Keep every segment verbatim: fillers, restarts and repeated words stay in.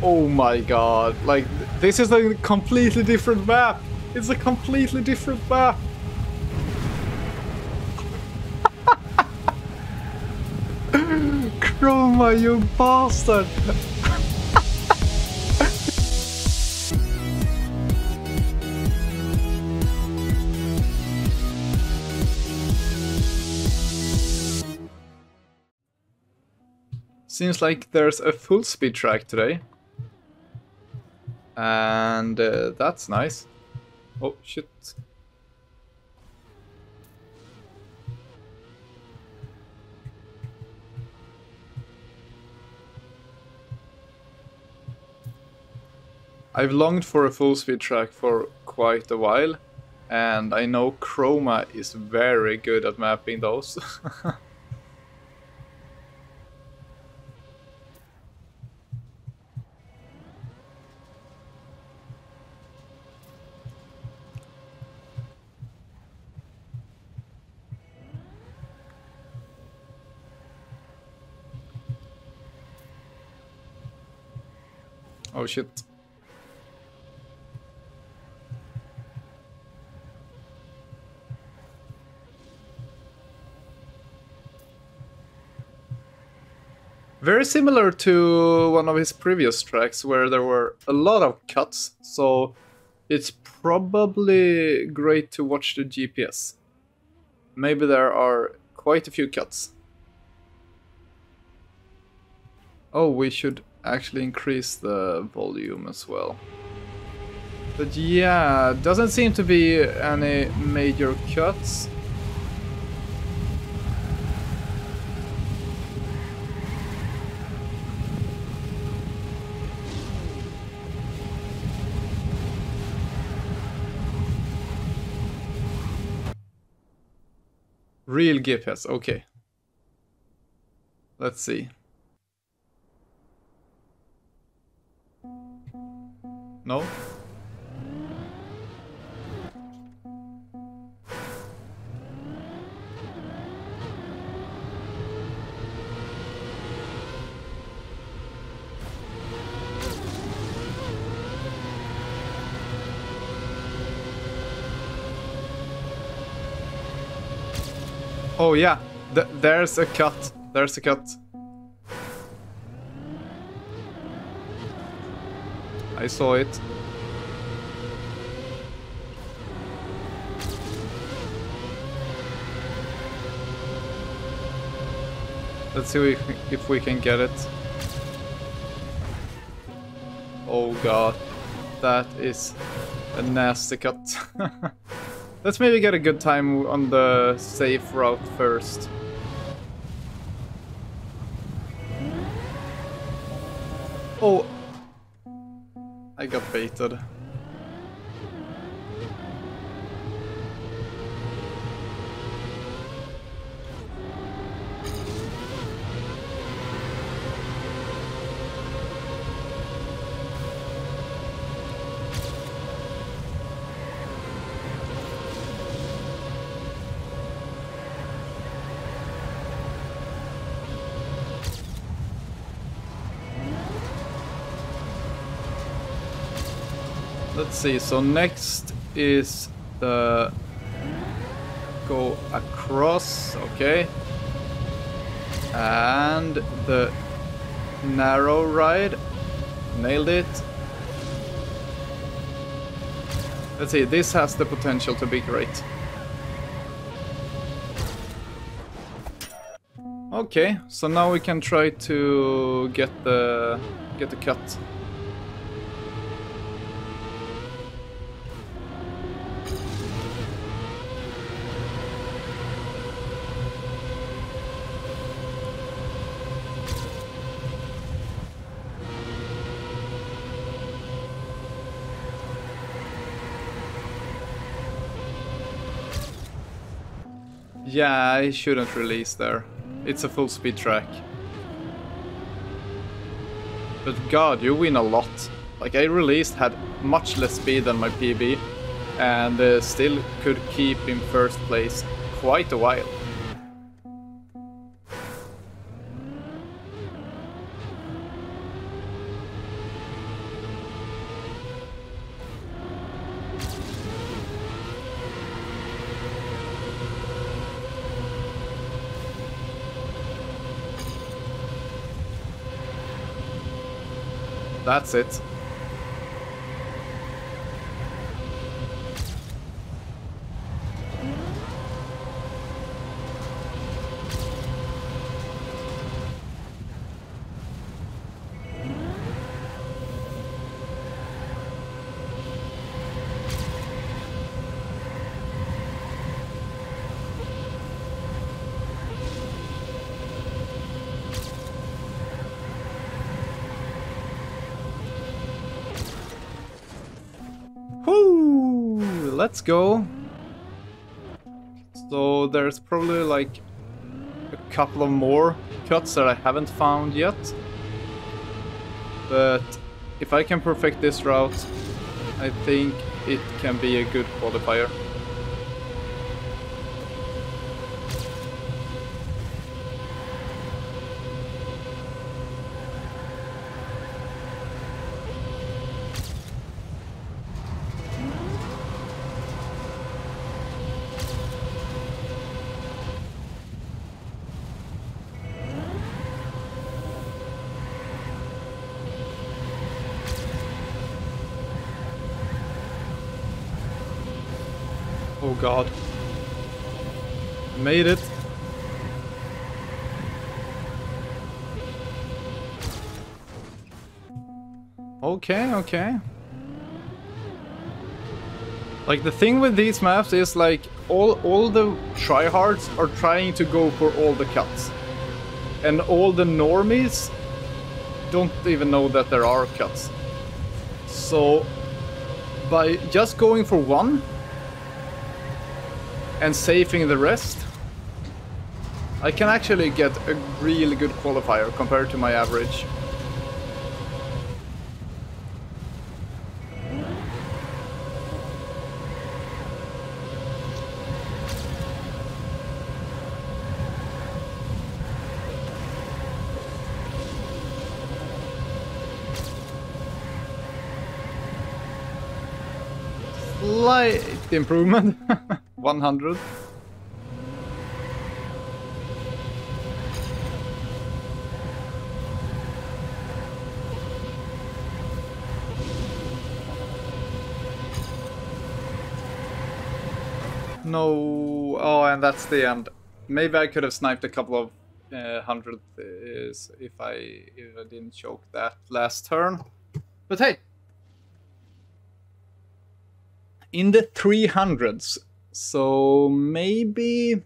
Oh my god, like, this is a completely different map. It's a completely different map. Chroma, you bastard. Seems like there's a full speed track today. And uh, that's nice. Oh shit. I've longed for a full speed track for quite a while, and I know Chroma is very good at mapping those. Oh shit. Very similar to one of his previous tracks where there were a lot of cuts, so it's probably great to watch the G P S. Maybe there are quite a few cuts. Oh, we should actually increase the volume as well. But yeah, doesn't seem to be any major cuts. Real G P S, okay. Let's see. No? Oh yeah, Th there's a cut. There's a cut. I saw it. Let's see if we can get it. Oh god. That is a nasty cut. Let's maybe get a good time on the safe route first. Oh! I got baited. Let's see, so next is the go across, okay, and the narrow ride, nailed it. Let's see, this has the potential to be great. Okay, so now we can try to get the get the cut. Yeah, I shouldn't release there. It's a full speed track. But god, you win a lot. Like, I released, had much less speed than my P B, and uh, still could keep in first place quite a while. That's it. Let's go. So there's probably like a couple of more cuts that I haven't found yet. But if I can perfect this route, I think it can be a good qualifier. Oh god. Made it. Okay, okay. Like the thing with these maps is like all all the tryhards are trying to go for all the cuts. And all the normies don't even know that there are cuts. So by just going for one and saving the rest, I can actually get a really good qualifier compared to my average. Slight improvement. one hundred. No. Oh, and that's the end. Maybe I could have sniped a couple of uh, hundred is if I if I didn't choke that last turn. But hey, in the three hundreds. So maybe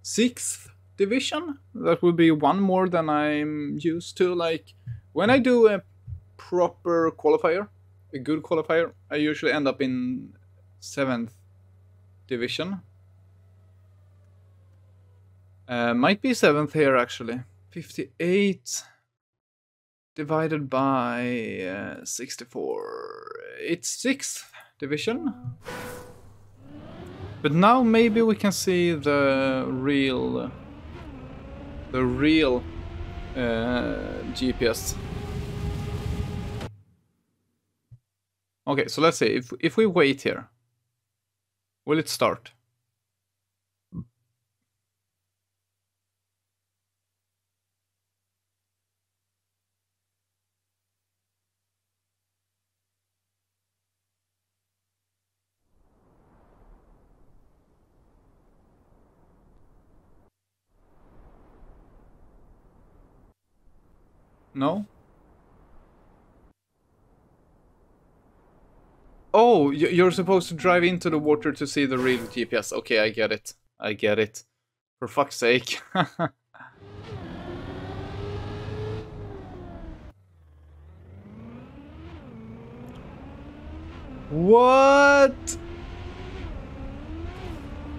sixth division? That would be one more than I'm used to. Like when I do a proper qualifier, a good qualifier, I usually end up in seventh division. Uh, might be seventh here actually. fifty-eight divided by uh, sixty-four. It's sixth division. But now maybe we can see the real, the real uh, G P S. Okay, so let's see. If if we wait here, will it start? No? Oh, you're supposed to drive into the water to see the real G P S. Okay, I get it. I get it. For fuck's sake. What?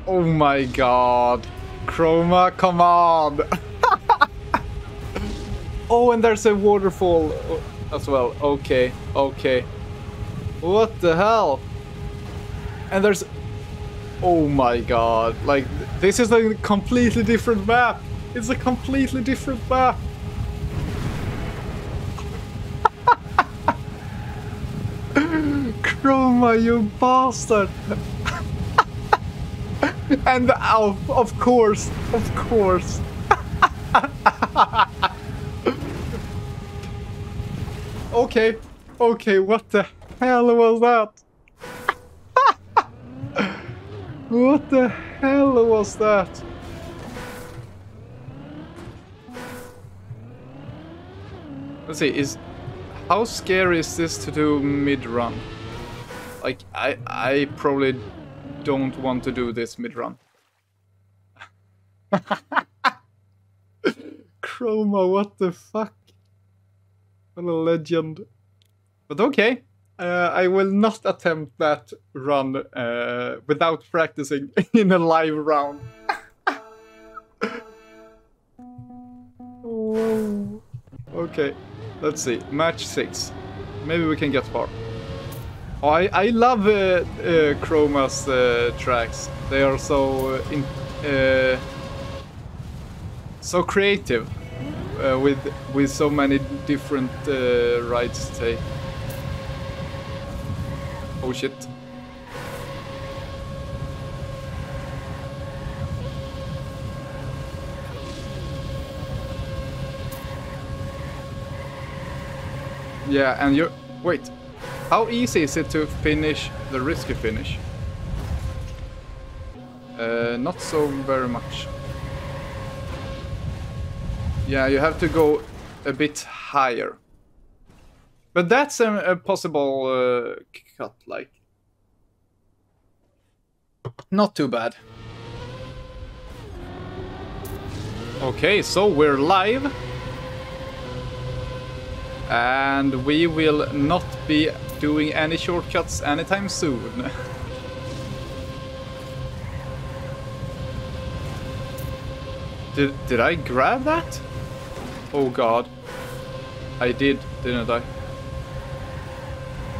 Oh my god. Chroma, come on. Oh, and there's a waterfall as well. Okay, okay. What the hell? And there's... Oh my god. Like, this is a completely different map. It's a completely different map. Chroma, you bastard. And oh, of course, of course. Okay, Okay, what the hell was that? What the hell was that? Let's see, is... how scary is this to do mid-run? Like, I, I probably don't want to do this mid-run. Chroma, what the fuck? What a legend. But okay, uh, I will not attempt that run uh, without practicing in a live round. Whoa. Okay, let's see. Match six. Maybe we can get far. Oh, I, I love uh, uh, Chroma's uh, tracks. They are so uh, in, uh, so creative. Uh, with with so many different uh, rides to take. Oh shit. Yeah, and you're... wait. How easy is it to finish the risky finish? Uh, not so very much. Yeah, you have to go a bit higher. But that's a, a possible uh, cut, like. Not too bad. Okay, so we're live. And we will not be doing any shortcuts anytime soon. Did, did I grab that? Oh god. I did, didn't I?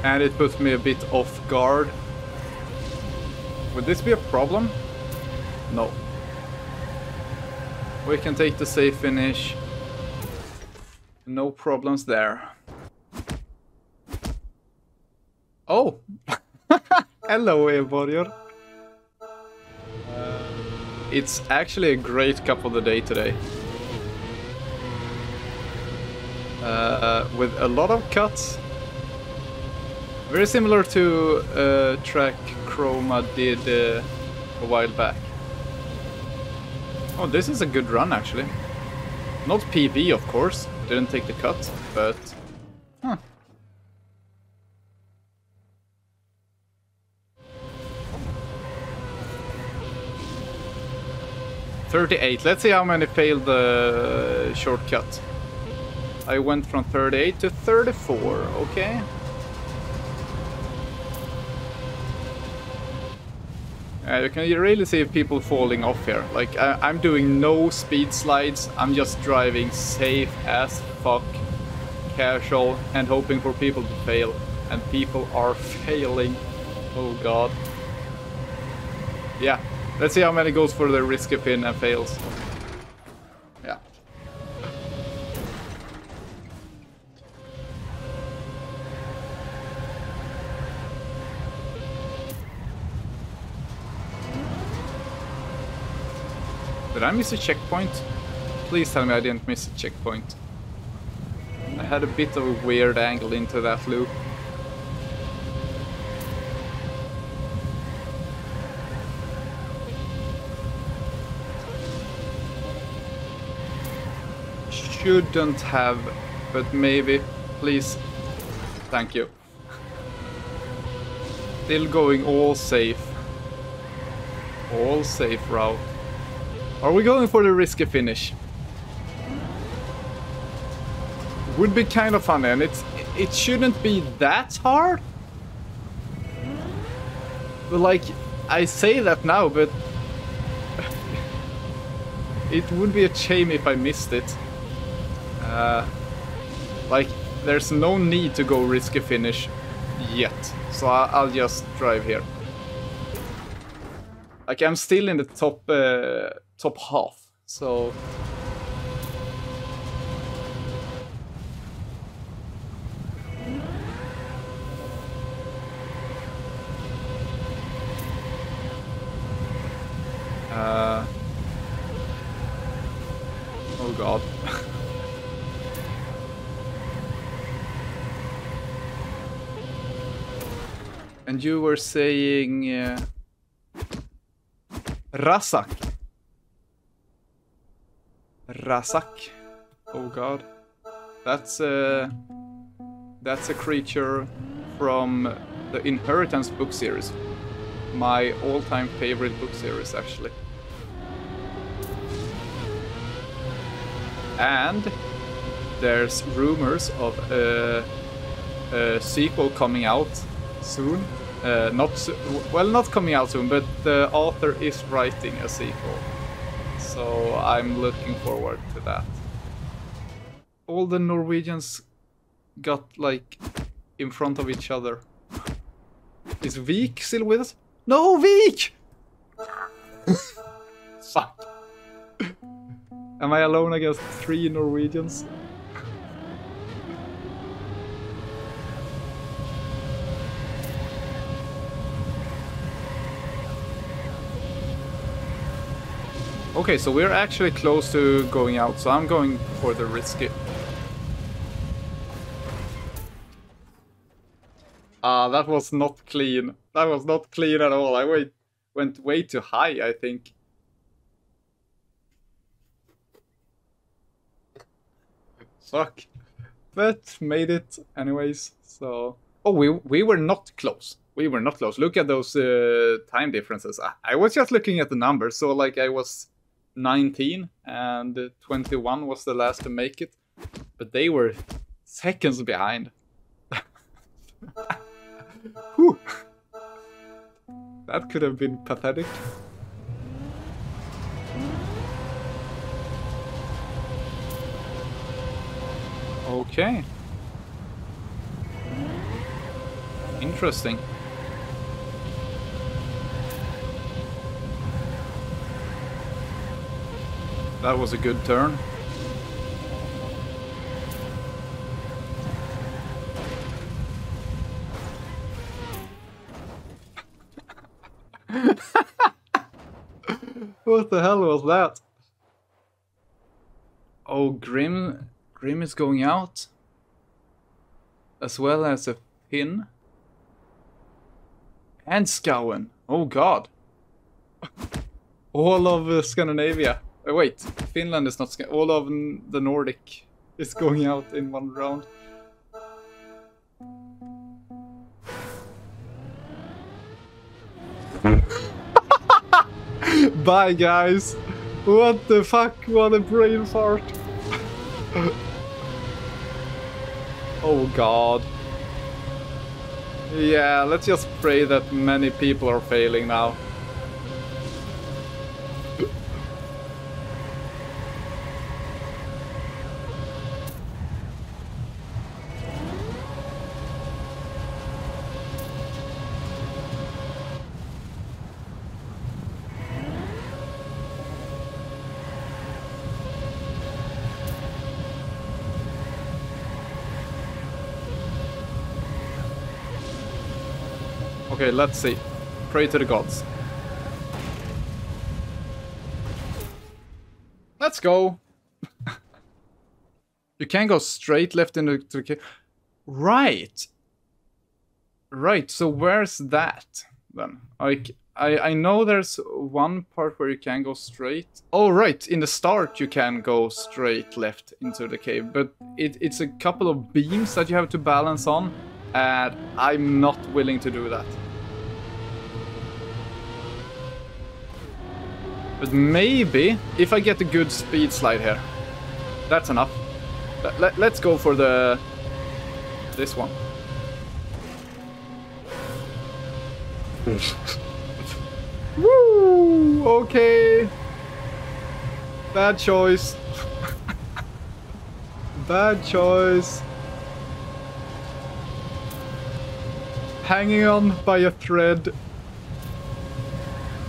And it put me a bit off guard. Would this be a problem? No. We can take the safe finish. No problems there. Oh! Hello, everybody. Uh, it's actually a great cup of the day today. Uh, with a lot of cuts. Very similar to uh, track Chroma did uh, a while back. Oh, this is a good run actually. Not P B, of course. Didn't take the cut, but... huh. thirty-eight. Let's see how many failed the uh, shortcut. I went from thirty-eight to thirty-four, okay. Uh, you can really see people falling off here. Like, I I'm doing no speed slides. I'm just driving safe as fuck, casual, and hoping for people to fail. And people are failing. Oh god. Yeah, let's see how many goes for the risky pin and fails. Did I miss a checkpoint? Please tell me I didn't miss a checkpoint. I had a bit of a weird angle into that loop. Shouldn't have, but maybe. Please. Thank you. Still going all safe. All safe route. Are we going for the risky finish? Would be kind of fun, and it's it shouldn't be that hard. But like, I say that now, but it would be a shame if I missed it. Uh, like, there's no need to go risky finish yet, so I'll just drive here. Like, I'm still in the top uh, top half, so... Uh... oh god. And you were saying uh, Rasak. Rasak. Oh god. That's a that's a creature from the Inheritance book series. My all-time favorite book series, actually. And there's rumors of a, a sequel coming out soon. Uh, not so, well, not coming out soon, but the author is writing a sequel. So I'm looking forward to that. All the Norwegians got like in front of each other. Is Vik still with us? No, Vik! Fuck. Am I alone against three Norwegians? Okay, so we're actually close to going out, so I'm going for the risky. Ah, uh, that was not clean. That was not clean at all. I wait, went way too high, I think. Fuck. But made it anyways, so... Oh, we we were not close. We were not close. Look at those uh, time differences. I, I was just looking at the numbers, so like I was nineteen and twenty-one was the last to make it. But they were seconds behind. Whew. That could have been pathetic. Okay. Interesting. That was a good turn. What the hell was that? Oh, Grim... Grim is going out, as well as a Finn and Scowen. Oh god, all of uh, Scandinavia. Oh, wait, Finland is not Sc all of the Nordic is going out in one round. Bye guys. What the fuck? What a brain fart. Oh god. Yeah, let's just pray that many people are failing now. Okay, let's see. Pray to the gods. Let's go! You can go straight left into the... Right! Right, so where's that, then? I, I, I know there's one part where you can go straight. Oh, right! In the start you can go straight left into the cave, but it, it's a couple of beams that you have to balance on, and I'm not willing to do that. But maybe, if I get a good speed slide here, that's enough. Let, let, let's go for the... this one. Woo! Okay! Bad choice. Bad choice. Hanging on by a thread.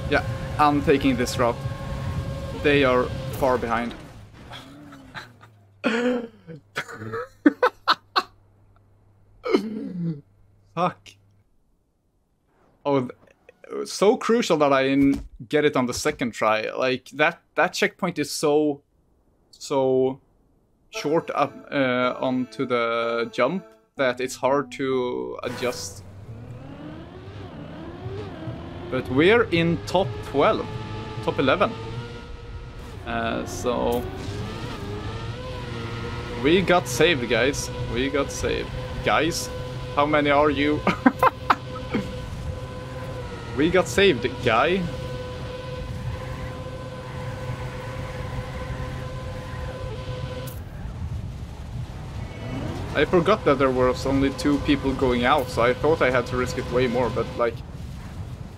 Yeah, I'm taking this route. They are far behind. Fuck. Oh, so crucial that I didn't get it on the second try. Like, that, that checkpoint is so, so short up uh, onto the jump that it's hard to adjust. But we're in top twelve, top eleven. Uh, so we got saved, guys. We got saved. Guys, how many are you? We got saved, guy. I forgot that there was only two people going out, so I thought I had to risk it way more, but like...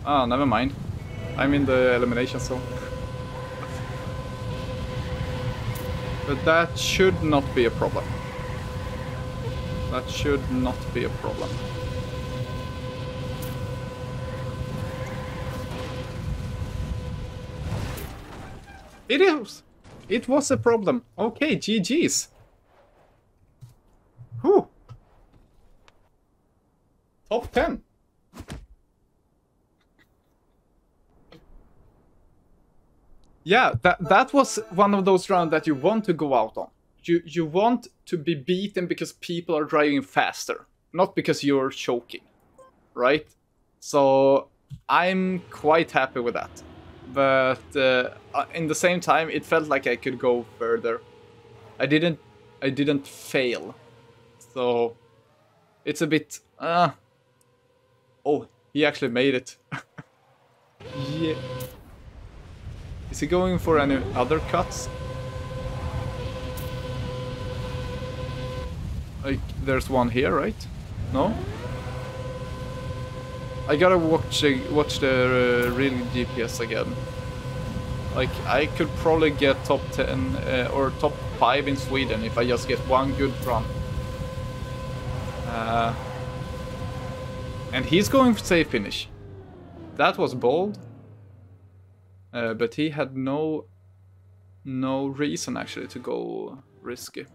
Ah, oh, never mind. I'm in the elimination zone. But that should not be a problem. That should not be a problem. It is! It was a problem. Okay, G G's. Whew. Top ten. Yeah, that that was one of those rounds that you want to go out on. You you want to be beaten because people are driving faster, not because you're choking, right? So I'm quite happy with that. But uh, in the same time, it felt like I could go further. I didn't I didn't fail. So, it's a bit... Uh, oh, he actually made it. Yeah. Is he going for any other cuts? Like, there's one here, right? No? I gotta watch, uh, watch the uh, real G P S again. Like, I could probably get top ten uh, or top five in Sweden if I just get one good run. Uh, and he's going for safe finish. That was bold. Uh, but he had no no reason actually to go risky.